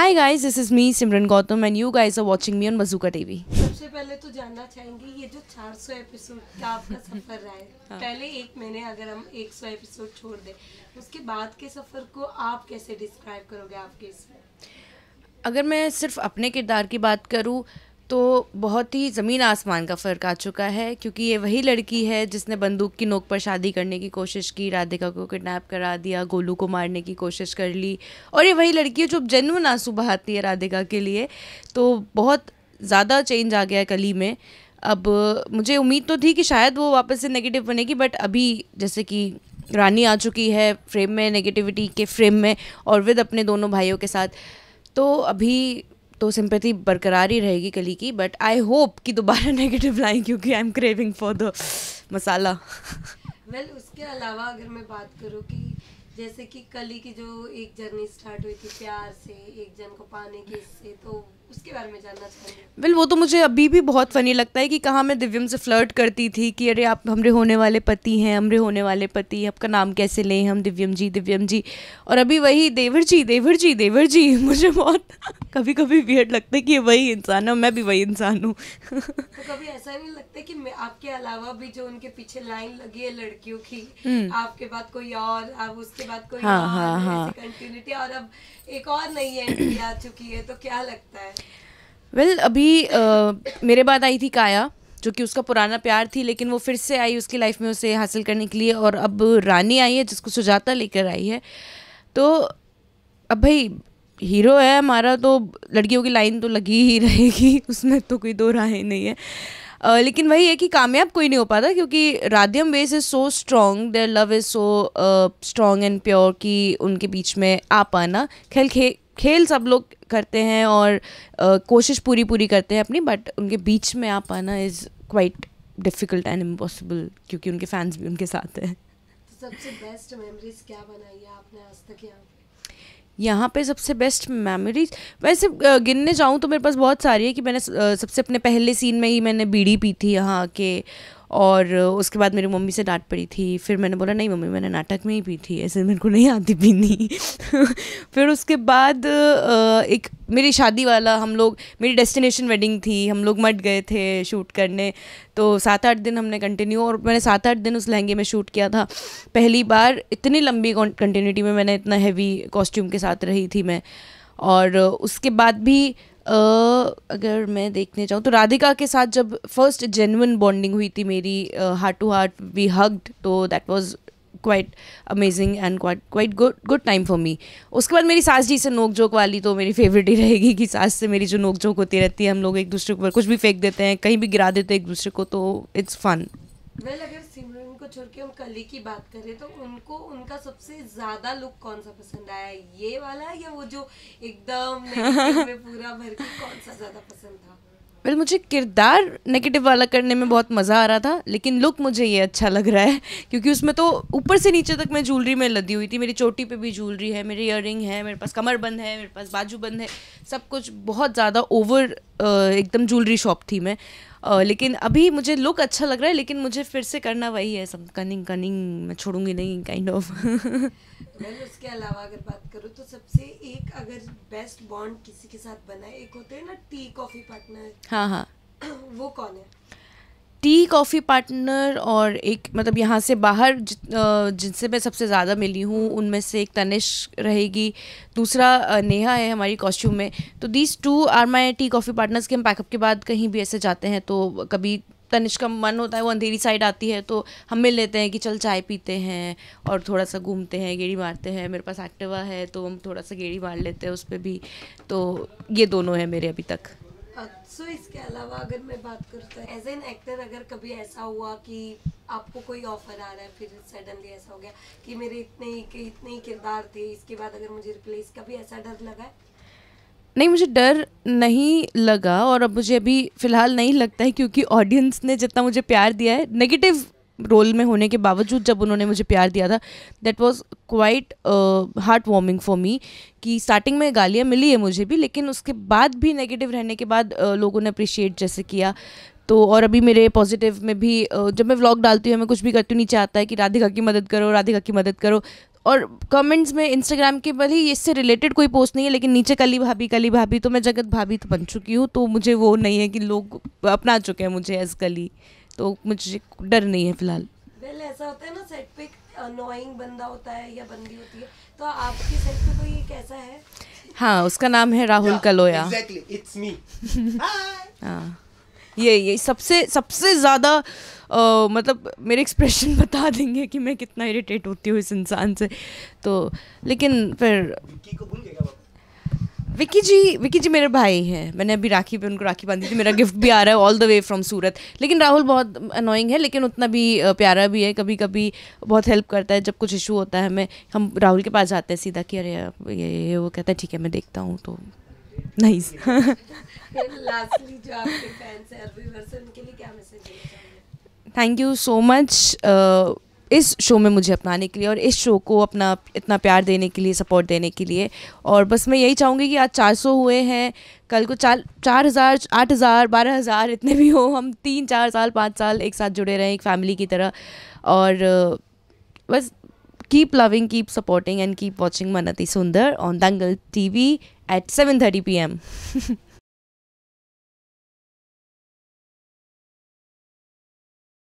Hi guys, this is me Simran Gautam and you guys are watching me on मजूका TV. सबसे पहले तो जानना चाहेंगे ये जो 400 एपिसोड का आपका सफर रहा है, पहले एक महीने अगर हम 100 एपिसोड छोड़ दें, उसके बाद के सफर को आप कैसे डिस्क्राइब करोगे आपके इसमें? अगर मैं सिर्फ अपने किरदार की बात करूँ तो बहुत ही ज़मीन आसमान का फ़र्क आ चुका है, क्योंकि ये वही लड़की है जिसने बंदूक की नोक पर शादी करने की कोशिश की, राधिका को किडनैप करा दिया, गोलू को मारने की कोशिश कर ली, और ये वही लड़की है जो जेन्युइन आंसू बहाती है राधिका के लिए। तो बहुत ज़्यादा चेंज आ गया है कली में। अब मुझे उम्मीद तो थी कि शायद वो वापस से नेगेटिव बनेगी, बट अभी जैसे कि रानी आ चुकी है फ्रेम में, नेगेटिविटी के फ्रेम में, और विद अपने दोनों भाइयों के साथ, तो अभी तो सिंपैथी बरकरार ही रहेगी कली की। बट आई होप कि दोबारा नेगेटिव लाएं, क्योंकि I am craving for the masala. Well, उसके अलावा अगर मैं बात करूँ कि जैसे कि कली की जो एक जर्नी स्टार्ट हुई थी प्यार से, एक जन को पाने के इससे, तो उसके बारे में जानना चाहिए। वेल, वो तो मुझे अभी भी बहुत फ़नी लगता है कि कहाँ मैं दिव्यम से फ्लर्ट करती थी कि अरे आप हमरे होने वाले पति हैं, हमरे होने वाले पति, आपका नाम कैसे लें हम, दिव्यम जी, दिव्यम जी। और अभी वही देवर जी, देवर जी, देवर जी। मुझे बहुत कभी कभी वियर्ड लगता है कि ये वही इंसान है, मैं भी वही इंसान हूँ। तो कभी ऐसा नहीं लगता कि आपके अलावा भी जो उनके पीछे लाइन लगी है लड़कियों की, आपके बाद कोई और, आप उसके बाद कोई, कंटिन्यूटी, और अब एक और नई एंट्री आ चुकी है, तो क्या लगता है? वेल, अभी मेरे बाद आई थी काया, जो कि उसका पुराना प्यार थी, लेकिन वो फिर से आई उसकी लाइफ में उसे हासिल करने के लिए, और अब रानी आई है जिसको सुजाता लेकर आई है। तो अब भाई हीरो है हमारा, तो लड़कियों की लाइन तो लगी ही रहेगी, उसमें तो कोई दो राहें नहीं है। लेकिन वही है कि कामयाब कोई नहीं हो पाता, क्योंकि राधियम base is so strong, their love is so strong and pure कि उनके बीच में आ पाना। खेल सब लोग करते हैं और कोशिश पूरी पूरी करते हैं अपनी, बट उनके बीच में आ पाना is quite difficult and impossible, क्योंकि उनके फैंस भी उनके साथ हैं। तो सबसे बेस्ट मेमोरीज क्या बनाई है आपने आज तक यहाँ पे? यहाँ पे सबसे बेस्ट मेमोरीज वैसे गिनने जाऊँ तो मेरे पास बहुत सारी है कि मैंने सबसे अपने पहले सीन में ही मैंने बीड़ी पी थी यहाँ के, और उसके बाद मेरी मम्मी से डांट पड़ी थी, फिर मैंने बोला नहीं मम्मी मैंने नाटक में ही पी थी, ऐसे मेरे को नहीं आती पीनी। फिर उसके बाद एक मेरी शादी वाला, हम लोग, मेरी डेस्टिनेशन वेडिंग थी, हम लोग मट गए थे शूट करने, तो 7-8 दिन हमने कंटिन्यू, और मैंने 7-8 दिन उस लहंगे में शूट किया था। पहली बार इतनी लंबी कंटिन्यूटी में मैंने इतना हैवी कॉस्ट्यूम के साथ रही थी मैं। और उसके बाद भी अगर मैं देखने जाऊँ तो राधिका के साथ जब फर्स्ट जेन्युइन बॉन्डिंग हुई थी मेरी, heart to heart we hugged, तो that was quite amazing and quite good time for me. उसके बाद मेरी सास जी से नोक जोक वाली तो मेरी फेवरेट ही रहेगी कि सास से मेरी जो नोक जोक होती रहती है, हम लोग एक दूसरे के ऊपर कुछ भी फेंक देते हैं, कहीं भी गिरा देते हैं एक दूसरे को, तो इट्स फन। वेल, अगर सिमरन को छोड़ के हम कली की बात करें तो उनको उनका सबसे ज्यादा लुक कौन सा पसंद आया, ये वाला या वो जो एकदम नेगेटिव में पूरा भर के, कौन सा ज्यादा पसंद था? वेल, मुझे किरदार नेगेटिव वाला करने में बहुत मज़ा आ रहा था, लेकिन लुक मुझे ये अच्छा लग रहा है, क्योंकि उसमें तो ऊपर से नीचे तक मैं ज्वेलरी में लदी हुई थी, मेरी चोटी पे भी ज्वेलरी है, मेरे ईयररिंग है, मेरे पास कमरबंद है, मेरे पास बाजूबंद है, सब कुछ बहुत ज़्यादा ओवर, एकदम ज्वेलरी शॉप थी मैं। लेकिन अभी मुझे लुक अच्छा लग रहा है, लेकिन मुझे फिर से करना वही है सब, कनिंग मैं छोड़ूंगी नहीं, काइंड ऑफ। वेल, उसके अलावा अगर बात करूँ तो सबसे एक अगर बेस्ट बॉन्ड किसी के साथ बना है, एक होते हैं ना टी कॉफ़ी पार्टनर, हाँ, वो कौन है? टी कॉफ़ी पार्टनर और एक, मतलब यहाँ से बाहर जिनसे मैं सबसे ज़्यादा मिली हूँ उनमें से एक तनिष्क रहेगी, दूसरा नेहा है हमारी कॉस्ट्यूम में, तो these two are my tea coffee partners के। हम पैकअप के बाद कहीं भी ऐसे जाते हैं तो कभी तनिष्क का मन होता है, वो अंधेरी साइड आती है तो हम मिल लेते हैं कि चल चाय पीते हैं और थोड़ा सा घूमते हैं, गेड़ी मारते हैं, मेरे पास एक्टिवा है तो हम थोड़ा सा गेड़ी मार लेते हैं उस पर भी। तो ये दोनों हैं मेरे अभी तक। सो इसके अलावा अगर मैं बात करूँ तो एज एन एक्टर अगर कभी ऐसा हुआ कि आपको कोई ऑफर आ रहा है, फिर सडनली ऐसा हो गया कि मेरे इतने ही किरदार थे, इसके बाद अगर मुझे रिप्लेस, कभी ऐसा डर लगा है? नहीं, मुझे डर नहीं लगा और अब मुझे अभी फ़िलहाल नहीं लगता है, क्योंकि ऑडियंस ने जितना मुझे प्यार दिया है, नेगेटिव रोल में होने के बावजूद जब उन्होंने मुझे प्यार दिया था, that was quite heart warming for me कि स्टार्टिंग में गालियाँ मिली है मुझे भी, लेकिन उसके बाद भी नेगेटिव रहने के बाद लोगों ने अप्रिशिएट जैसे किया। तो और अभी मेरे पॉजिटिव में भी जब मैं व्लॉग डालती हूँ, मैं कुछ भी करती हूँ, नीचे आता है कि राधिका की मदद करो, राधिका की मदद करो, और कमेंट्स में इंस्टाग्राम के भले ही इससे रिलेटेड कोई पोस्ट नहीं है, लेकिन नीचे कली भाभी, तो मैं जगत भाभी तो बन चुकी हूँ, तो मुझे वो नहीं है कि लोग अपना चुके हैं मुझे एज कली, तो मुझे डर नहीं है फिलहाल। वेल ऐसा होता है ना, सेट पे अनोइंग बंदा होता है या बंदी होती है, तो आपकी सेट पे कोई कैसा है? हाँ, उसका नाम है Rahul Kaloya. Exactly, it's me. हाँ, ये सबसे ज़्यादा मतलब मेरे एक्सप्रेशन बता देंगे कि मैं कितना इरिटेट होती हूँ इस इंसान से। तो लेकिन फिर विकी जी मेरे भाई हैं, मैंने अभी राखी पे उनको राखी बांधी थी, मेरा गिफ्ट भी आ रहा है all the way from Surat. लेकिन राहुल बहुत अनोइंग है, लेकिन उतना भी प्यारा भी है, कभी कभी बहुत हेल्प करता है। जब कुछ इशू होता है हम राहुल के पास जाते हैं सीधा कि अरे ये वो कहता है ठीक है मैं देखता हूँ, तो नहीं। लास्टली जो आपके फैंस हैं उनके लिए क्या मैसेज देना चाहेंगे? थैंक यू सो मच इस शो में मुझे अपनाने के लिए और इस शो को अपना इतना प्यार देने के लिए, सपोर्ट देने के लिए। और बस मैं यही चाहूँगी कि आज 400 हुए हैं, कल को 4000, 8000, 12000 इतने भी हो, हम 3, 4 साल, 5 साल एक साथ जुड़े रहें एक फैमिली की तरह। और बस keep loving, keep supporting and keep watching Mann Atisundar on Dangal TV at 7:30 PM